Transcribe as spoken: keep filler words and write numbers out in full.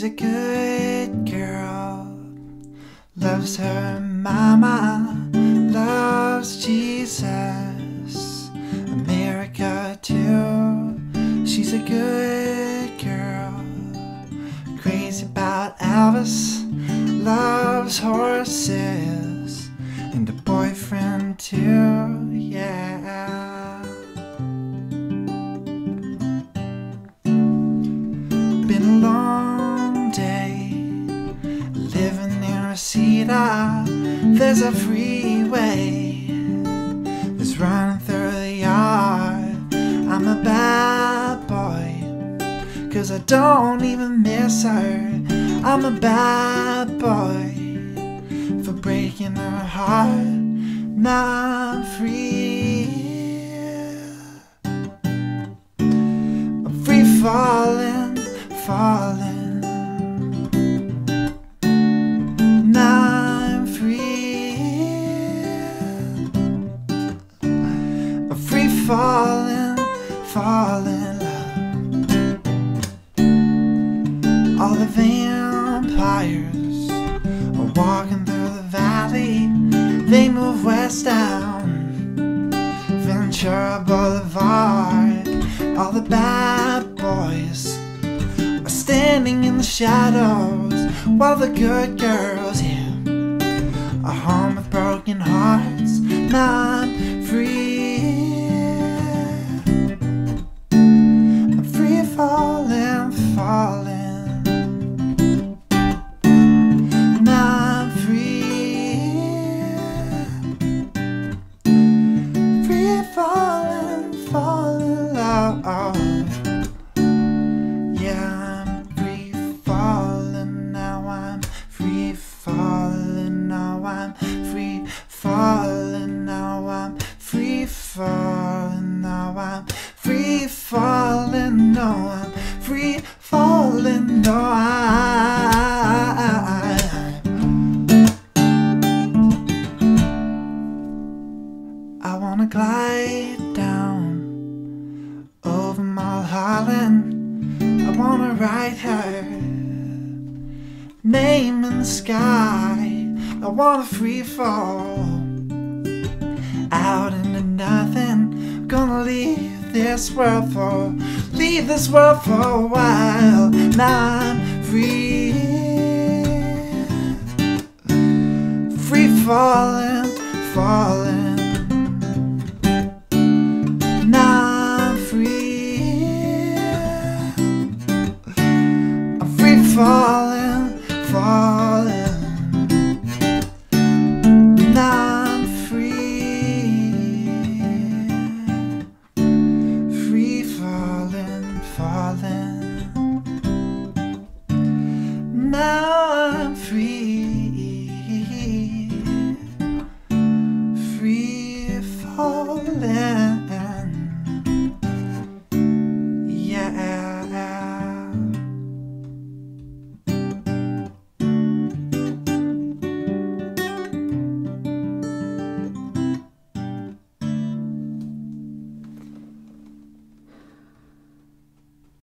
She's a good girl, loves her mama, loves Jesus, America too. She's a good girl, crazy about Elvis, loves horses, and a boyfriend too, yeah. There's a freeway that's running through the yard. I'm a bad boy, cause I don't even miss her. I'm a bad boy for breaking her heart. Now I'm free. I'm free falling, falling. Fallin', fallin' love. All the vampires are walking through the valley. They move west down Ventura Boulevard. All the bad boys are standing in the shadows, while the good girls, yeah, are home with broken hearts. Now I'm free. Fallin', fallin', now I'm free. Free fallin', fallin' love. Yeah, I'm free fallin', now I'm free fallin', now I'm free fallin', now I'm free fallin', now I'm free fallin', no, I'm free fallin', no, I I wanna glide down over Mulholland. I wanna write her name in the sky. I wanna free fall out into nothing. Gonna leave this world for, leave this world for a while. Now I'm free. Free falling, falling.